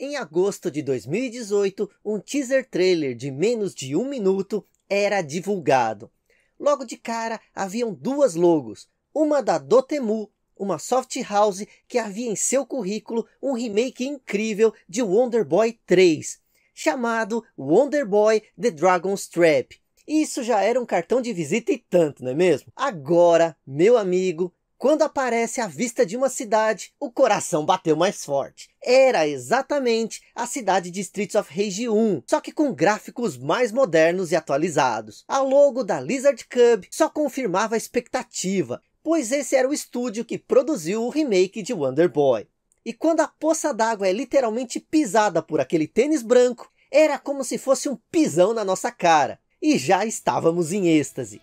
Em agosto de 2018, um teaser trailer de menos de 1 minuto era divulgado. Logo de cara, haviam duas logos, uma da Dotemu, uma soft house que havia em seu currículo um remake incrível de Wonder Boy 3, chamado Wonder Boy The Dragon's Trap. Isso já era um cartão de visita e tanto, não é mesmo? Agora, meu amigo, quando aparece a vista de uma cidade, o coração bateu mais forte. Era exatamente a cidade de Streets of Rage 1, só que com gráficos mais modernos e atualizados. A logo da Lizard Cube só confirmava a expectativa, pois esse era o estúdio que produziu o remake de Wonder Boy. E quando a poça d'água é literalmente pisada por aquele tênis branco, era como se fosse um pisão na nossa cara. E já estávamos em êxtase.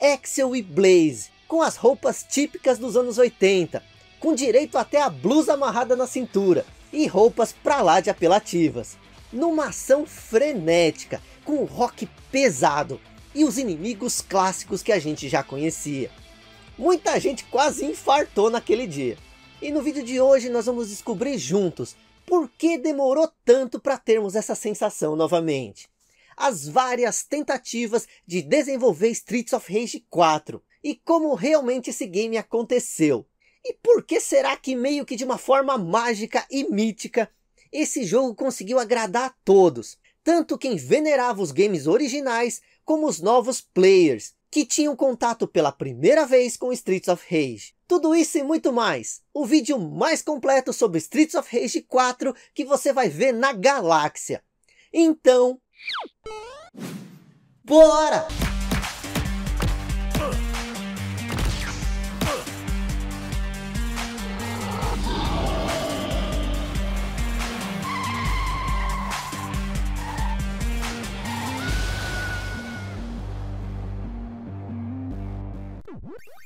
Axel e Blaze, com as roupas típicas dos anos 80, com direito até a blusa amarrada na cintura, e roupas pra lá de apelativas, numa ação frenética, com rock pesado, e os inimigos clássicos que a gente já conhecia. Muita gente quase infartou naquele dia, e no vídeo de hoje nós vamos descobrir juntos, por que demorou tanto para termos essa sensação novamente, as várias tentativas de desenvolver Streets of Rage 4, e como realmente esse game aconteceu. E por que será que meio que de uma forma mágica e mítica, esse jogo conseguiu agradar a todos, tanto quem venerava os games originais, como os novos players, que tinham contato pela primeira vez com Streets of Rage. Tudo isso e muito mais, o vídeo mais completo sobre Streets of Rage 4, que você vai ver na galáxia. Então, bora!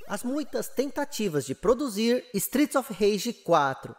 As muitas tentativas de produzir Streets of Rage 4.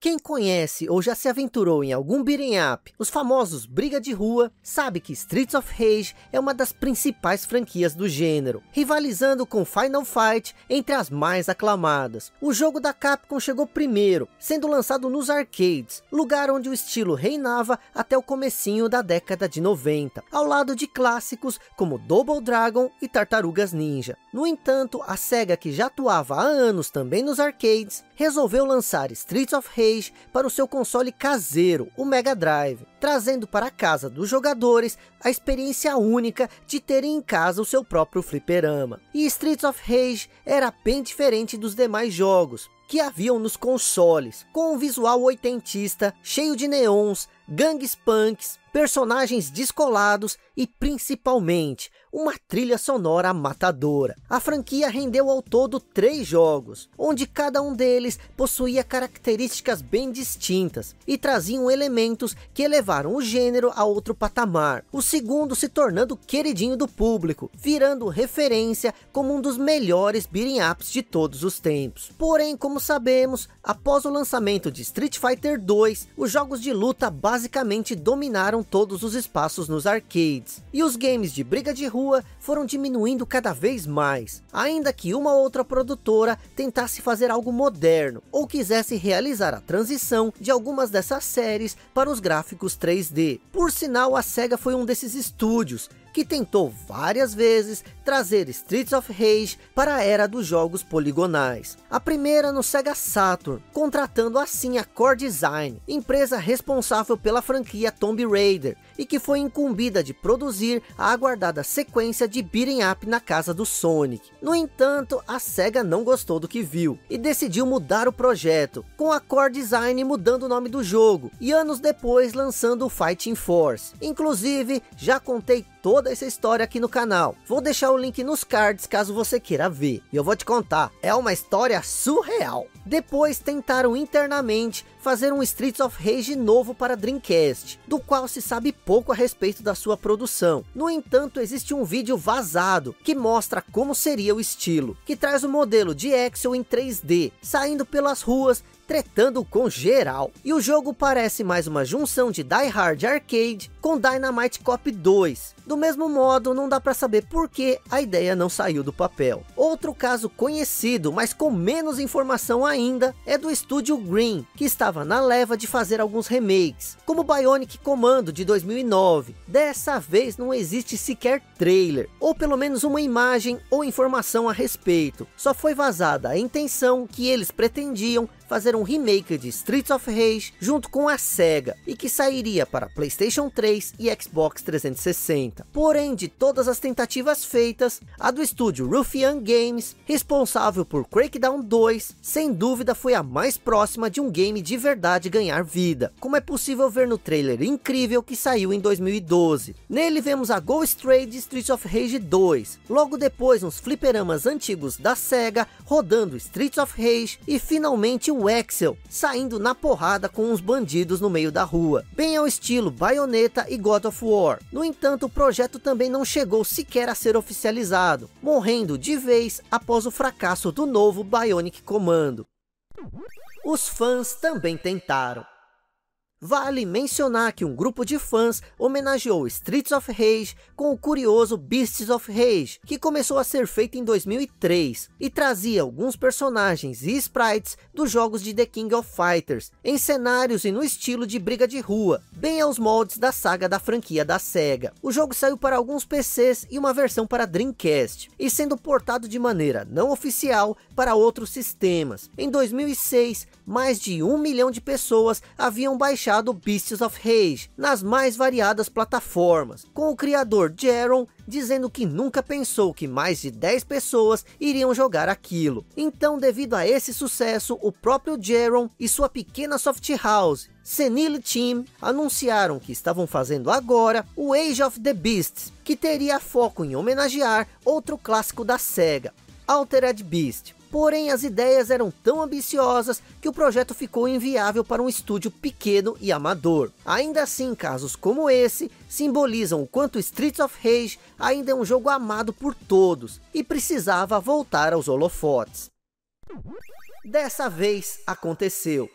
Quem conhece ou já se aventurou em algum beat'em up, os famosos briga de rua, sabe que Streets of Rage é uma das principais franquias do gênero, rivalizando com Final Fight entre as mais aclamadas. O jogo da Capcom chegou primeiro, sendo lançado nos arcades, lugar onde o estilo reinava até o comecinho da década de 90, ao lado de clássicos como Double Dragon e Tartarugas Ninja. No entanto, a SEGA, que já atuava há anos também nos arcades, resolveu lançar Streets of Rage para o seu console caseiro, o Mega Drive, trazendo para a casa dos jogadores a experiência única de terem em casa o seu próprio fliperama. E Streets of Rage era bem diferente dos demais jogos que haviam nos consoles, com um visual oitentista, cheio de neons, gangues punks, personagens descolados e, principalmente, uma trilha sonora matadora. A franquia rendeu ao todo 3 jogos, onde cada um deles possuía características bem distintas e traziam elementos que elevaram o gênero a outro patamar, o segundo se tornando queridinho do público, virando referência como um dos melhores beat'em ups de todos os tempos. Porém, como sabemos, após o lançamento de Street Fighter 2, os jogos de luta basicamente dominaram todos os espaços nos arcades, e os games de briga de rua foram diminuindo cada vez mais, ainda que uma outra produtora tentasse fazer algo moderno, ou quisesse realizar a transição de algumas dessas séries para os gráficos 3D. Por sinal, a SEGA foi um desses estúdios, que tentou várias vezes trazer Streets of Rage para a era dos jogos poligonais. A primeira no Sega Saturn, contratando assim a Core Design, empresa responsável pela franquia Tomb Raider, e que foi incumbida de produzir a aguardada sequência de beat'em up na casa do Sonic. No entanto, a SEGA não gostou do que viu, e decidiu mudar o projeto, com a Core Design mudando o nome do jogo, e anos depois lançando o Fighting Force. Inclusive, já contei toda essa história aqui no canal, vou deixar o link nos cards caso você queira ver, e eu vou te contar, é uma história surreal. Depois tentaram internamente fazer um Streets of Rage novo para Dreamcast, do qual se sabe pouco a respeito da sua produção. No entanto, existe um vídeo vazado que mostra como seria o estilo, que traz o modelo de Axel em 3D, saindo pelas ruas, tretando com geral, e o jogo parece mais uma junção de Die Hard Arcade com Dynamite Cop 2, Do mesmo modo, não dá para saber por que a ideia não saiu do papel. Outro caso conhecido, mas com menos informação ainda, é do estúdio Green, que estava na leva de fazer alguns remakes, como Bionic Commando de 2009. Dessa vez não existe sequer trailer, ou pelo menos uma imagem ou informação a respeito. Só foi vazada a intenção que eles pretendiam fazer um remake de Streets of Rage junto com a Sega, e que sairia para PlayStation 3 e Xbox 360. Porém, de todas as tentativas feitas, a do estúdio Ruffian Games, responsável por Crackdown 2, sem dúvida foi a mais próxima de um game de verdade ganhar vida, como é possível ver no trailer incrível que saiu em 2012. Nele vemos a Go Stray de Streets of Rage 2, logo depois uns fliperamas antigos da Sega rodando Streets of Rage, e finalmente o Axel saindo na porrada com uns bandidos no meio da rua, bem ao estilo Bayonetta e God of War. No entanto, o projeto também não chegou sequer a ser oficializado, morrendo de vez após o fracasso do novo Bionic Commando. Os fãs também tentaram. Vale mencionar que um grupo de fãs homenageou Streets of Rage com o curioso Beasts of Rage, que começou a ser feito em 2003, e trazia alguns personagens e sprites dos jogos de The King of Fighters, em cenários e no estilo de briga de rua, bem aos moldes da saga da franquia da Sega. O jogo saiu para alguns PCs e uma versão para Dreamcast, e sendo portado de maneira não oficial para outros sistemas. Em 2006, mais de 1 milhão de pessoas haviam baixado Beasts of Rage nas mais variadas plataformas, com o criador Jaron dizendo que nunca pensou que mais de 10 pessoas iriam jogar aquilo. Então, devido a esse sucesso, o próprio Jaron e sua pequena soft house Senile Team anunciaram que estavam fazendo agora o Age of the Beasts, que teria foco em homenagear outro clássico da Sega, Altered Beast. Porém, as ideias eram tão ambiciosas que o projeto ficou inviável para um estúdio pequeno e amador. Ainda assim, casos como esse simbolizam o quanto Streets of Rage ainda é um jogo amado por todos e precisava voltar aos holofotes. Dessa vez, aconteceu.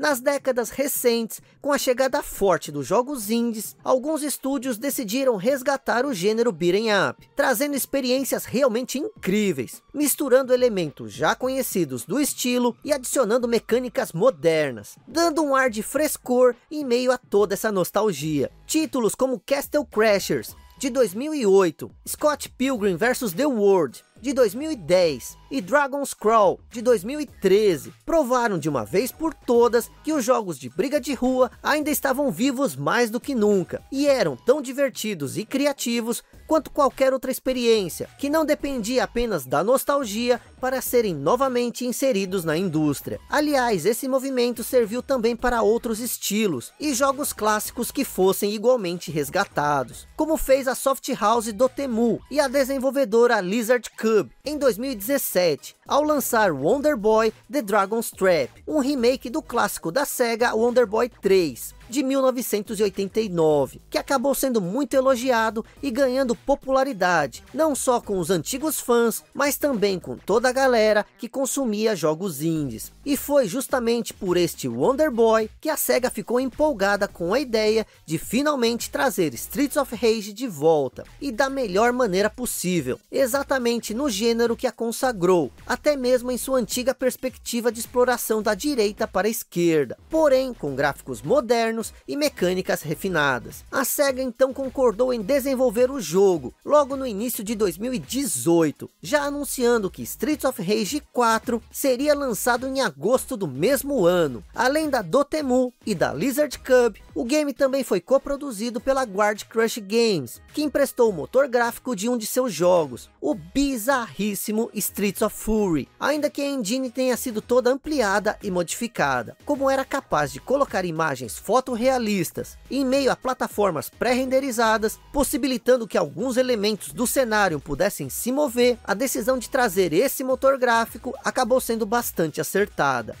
Nas décadas recentes, com a chegada forte dos jogos indies, alguns estúdios decidiram resgatar o gênero beat'em up, trazendo experiências realmente incríveis, misturando elementos já conhecidos do estilo e adicionando mecânicas modernas, dando um ar de frescor em meio a toda essa nostalgia. Títulos como Castle Crashers, de 2008, Scott Pilgrim vs. The World, de 2010, e Dragon's Crawl, de 2013, provaram de uma vez por todas que os jogos de briga de rua ainda estavam vivos mais do que nunca, e eram tão divertidos e criativos quanto qualquer outra experiência, que não dependia apenas da nostalgia para serem novamente inseridos na indústria. Aliás, esse movimento serviu também para outros estilos e jogos clássicos que fossem igualmente resgatados, como fez a soft house Dotemu e a desenvolvedora Lizard Cube em 2017, ao lançar Wonder Boy The Dragon's Trap, um remake do clássico da Sega Wonder Boy 3, de 1989, que acabou sendo muito elogiado e ganhando popularidade, não só com os antigos fãs, mas também com toda a galera que consumia jogos indies. E foi justamente por este Wonder Boy que a Sega ficou empolgada com a ideia de finalmente trazer Streets of Rage de volta, e da melhor maneira possível, exatamente no gênero que a consagrou, até mesmo em sua antiga perspectiva de exploração da direita para a esquerda, porém com gráficos modernos e mecânicas refinadas. A Sega então concordou em desenvolver o jogo logo no início de 2018, já anunciando que Streets of Rage 4 seria lançado em agosto do mesmo ano. Além da Dotemu e da Lizard Cube, o game também foi coproduzido pela Guard Crush Games, que emprestou o motor gráfico de um de seus jogos, o bizarríssimo Streets of Fury, ainda que a engine tenha sido toda ampliada e modificada, como era capaz de colocar imagens fotorrealistas em meio a plataformas pré-renderizadas, possibilitando que alguns elementos do cenário pudessem se mover. A decisão de trazer esse motor gráfico acabou sendo bastante acertada.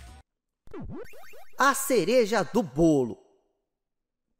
A cereja do bolo.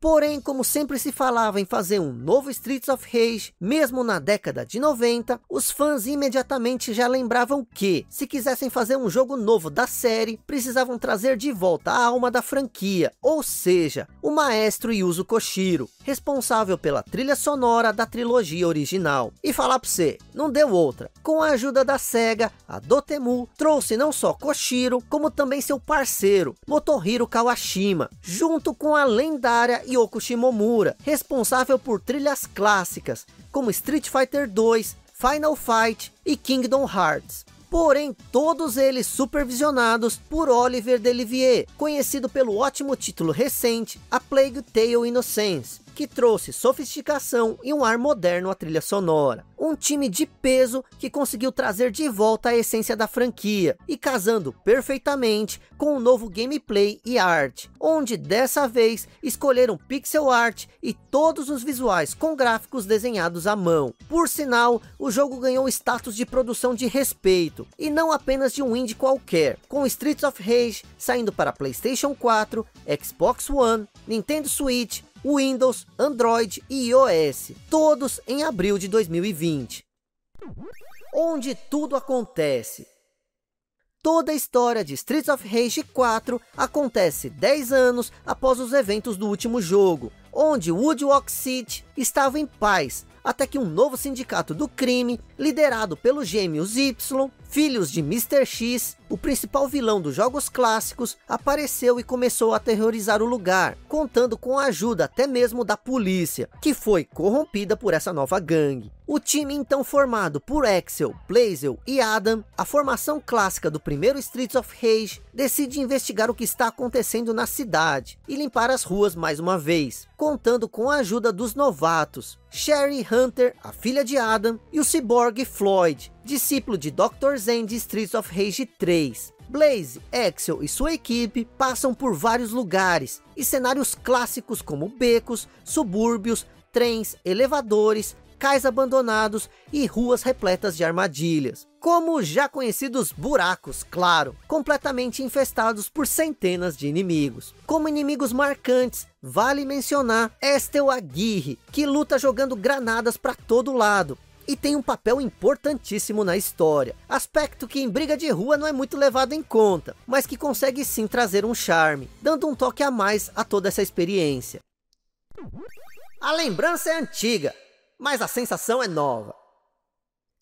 Porém, como sempre se falava em fazer um novo Streets of Rage, mesmo na década de 90, os fãs imediatamente já lembravam que, se quisessem fazer um jogo novo da série, precisavam trazer de volta a alma da franquia, ou seja, o maestro Yuzo Koshiro, responsável pela trilha sonora da trilogia original. E falar pra você, não deu outra. Com a ajuda da SEGA, a Dotemu trouxe não só Koshiro, como também seu parceiro, Motohiro Kawashima, junto com a lendária Yoko Shimomura, responsável por trilhas clássicas, como Street Fighter 2, Final Fight e Kingdom Hearts. Porém, todos eles supervisionados por Olivier Delivier, conhecido pelo ótimo título recente, A Plague Tale: Innocence, que trouxe sofisticação e um ar moderno à trilha sonora. Um time de peso que conseguiu trazer de volta a essência da franquia, e casando perfeitamente com um novo gameplay e arte, onde dessa vez escolheram pixel art e todos os visuais com gráficos desenhados à mão. Por sinal, o jogo ganhou status de produção de respeito, e não apenas de um indie qualquer, com Streets of Rage saindo para PlayStation 4, Xbox One, Nintendo Switch, Windows, Android e iOS, todos em abril de 2020. Onde tudo acontece. Toda a história de Streets of Rage 4 acontece 10 anos após os eventos do último jogo, onde Woodwalk City estava em paz, até que um novo sindicato do crime, liderado pelos gêmeos Y, filhos de Mr. X, o principal vilão dos jogos clássicos, apareceu e começou a aterrorizar o lugar, contando com a ajuda até mesmo da polícia, que foi corrompida por essa nova gangue. O time então formado por Axel, Blazel e Adam, a formação clássica do primeiro Streets of Rage, decide investigar o que está acontecendo na cidade e limpar as ruas mais uma vez, contando com a ajuda dos novatos, Sherry Hunter, a filha de Adam, e o ciborgue Floyd, discípulo de Dr. Zen de Streets of Rage 3. Blaze, Axel e sua equipe passam por vários lugares e cenários clássicos como becos, subúrbios, trens, elevadores, cais abandonados e ruas repletas de armadilhas, como os já conhecidos buracos, claro, completamente infestados por centenas de inimigos. Como inimigos marcantes, vale mencionar Estel Aguirre, que luta jogando granadas para todo lado, e tem um papel importantíssimo na história, aspecto que em briga de rua não é muito levado em conta, mas que consegue sim trazer um charme, dando um toque a mais a toda essa experiência. A lembrança é antiga, mas a sensação é nova.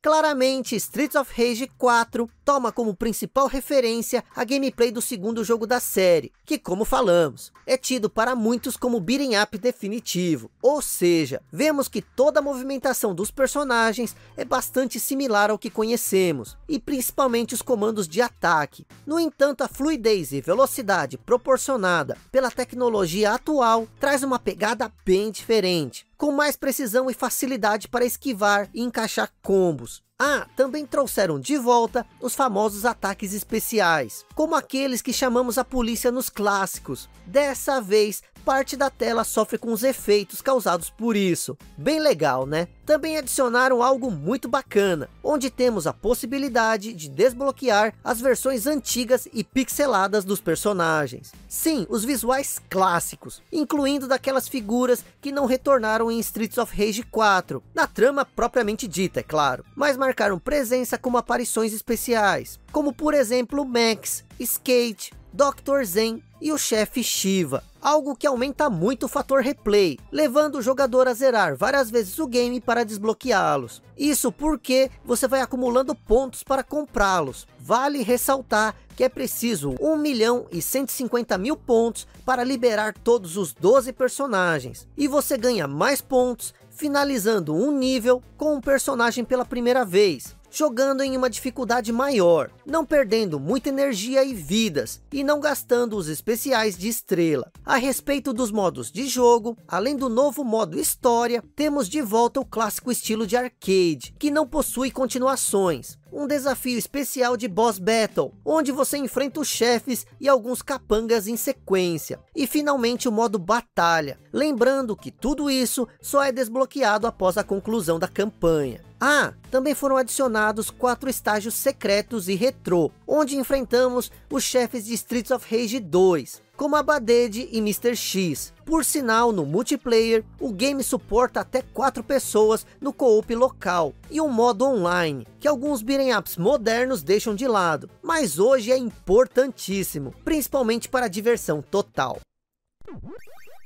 Claramente, Streets of Rage 4 toma como principal referência a gameplay do segundo jogo da série, que, como falamos, é tido para muitos como beat'em up definitivo, ou seja, vemos que toda a movimentação dos personagens é bastante similar ao que conhecemos, e principalmente os comandos de ataque. No entanto, a fluidez e velocidade proporcionada pela tecnologia atual traz uma pegada bem diferente, com mais precisão e facilidade para esquivar e encaixar combos. Ah, também trouxeram de volta os famosos ataques especiais, como aqueles que chamamos a polícia nos clássicos. Dessa vez, parte da tela sofre com os efeitos causados por isso. Bem legal, né? Também adicionaram algo muito bacana, onde temos a possibilidade de desbloquear as versões antigas e pixeladas dos personagens. Sim, os visuais clássicos, incluindo daquelas figuras que não retornaram em Streets of Rage 4, na trama propriamente dita, é claro, mas marcaram presença como aparições especiais, como por exemplo Max, Skate, Dr. Zen e o chefe Shiva, algo que aumenta muito o fator replay, levando o jogador a zerar várias vezes o game para desbloqueá-los. Isso porque você vai acumulando pontos para comprá-los. Vale ressaltar que é preciso 1.150.000 pontos para liberar todos os 12 personagens, e você ganha mais pontos finalizando um nível com um personagem pela primeira vez, jogando em uma dificuldade maior, não perdendo muita energia e vidas, e não gastando os especiais de estrela. A respeito dos modos de jogo, além do novo modo história, temos de volta o clássico estilo de arcade, que não possui continuações. Um desafio especial de Boss Battle, onde você enfrenta os chefes e alguns capangas em sequência. E finalmente o modo Batalha, lembrando que tudo isso só é desbloqueado após a conclusão da campanha. Ah, também foram adicionados 4 estágios secretos e retrô, onde enfrentamos os chefes de Streets of Rage 2. como Abadede e Mr. X. Por sinal, no multiplayer, o game suporta até 4 pessoas no co-op local e um modo online, que alguns beat'em ups modernos deixam de lado, mas hoje é importantíssimo, principalmente para a diversão total.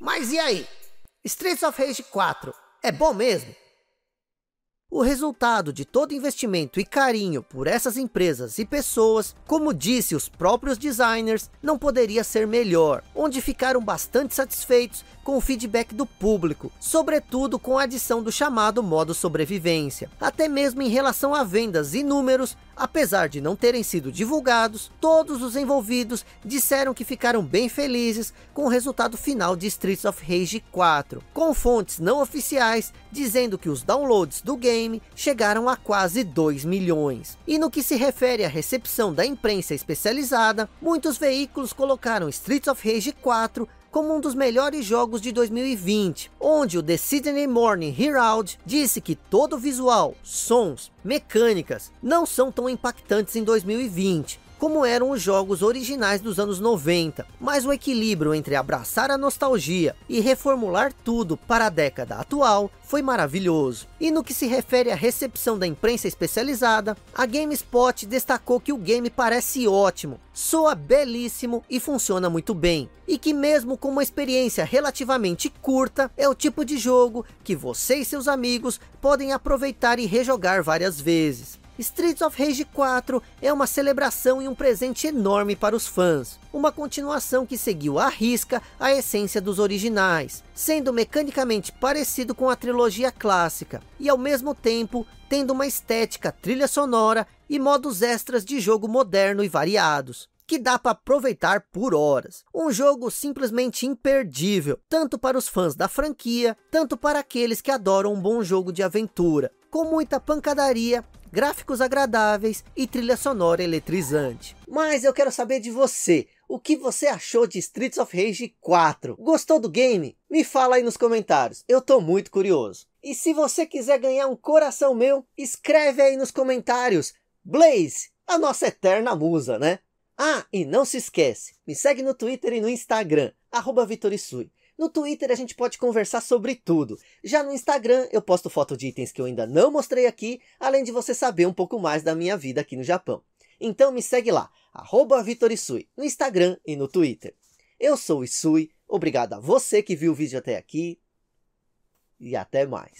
Mas e aí? Streets of Rage 4 é bom mesmo? O resultado de todo investimento e carinho por essas empresas e pessoas, como disse os próprios designers, não poderia ser melhor, onde ficaram bastante satisfeitos com o feedback do público, sobretudo com a adição do chamado modo sobrevivência. Até mesmo em relação a vendas e números, apesar de não terem sido divulgados, todos os envolvidos disseram que ficaram bem felizes com o resultado final de Streets of Rage 4, com fontes não oficiais dizendo que os downloads do game chegaram a quase 2 milhões. E no que se refere à recepção da imprensa especializada, muitos veículos colocaram Streets of Rage 4 como um dos melhores jogos de 2020, onde o The Sydney Morning Herald disse que todo o visual, sons, mecânicas, não são tão impactantes em 2020, como eram os jogos originais dos anos 90, mas o equilíbrio entre abraçar a nostalgia e reformular tudo para a década atual foi maravilhoso. E no que se refere à recepção da imprensa especializada, a GameSpot destacou que o game parece ótimo, soa belíssimo e funciona muito bem, e que mesmo com uma experiência relativamente curta, é o tipo de jogo que você e seus amigos podem aproveitar e rejogar várias vezes. Streets of Rage 4 é uma celebração e um presente enorme para os fãs, uma continuação que seguiu à risca a essência dos originais, sendo mecanicamente parecido com a trilogia clássica, e ao mesmo tempo tendo uma estética, trilha sonora e modos extras de jogo moderno e variados, que dá para aproveitar por horas. Um jogo simplesmente imperdível, tanto para os fãs da franquia, tanto para aqueles que adoram um bom jogo de aventura, com muita pancadaria, gráficos agradáveis e trilha sonora eletrizante. Mas eu quero saber de você, o que você achou de Streets of Rage 4? Gostou do game? Me fala aí nos comentários, eu tô muito curioso. E se você quiser ganhar um coração meu, escreve aí nos comentários, Blaze, a nossa eterna musa, né? Ah, e não se esquece, me segue no Twitter e no Instagram, @VitoriSui. No Twitter a gente pode conversar sobre tudo. Já no Instagram eu posto foto de itens que eu ainda não mostrei aqui, além de você saber um pouco mais da minha vida aqui no Japão. Então me segue lá, @VitoriSui, no Instagram e no Twitter. Eu sou o Isui, obrigado a você que viu o vídeo até aqui e até mais.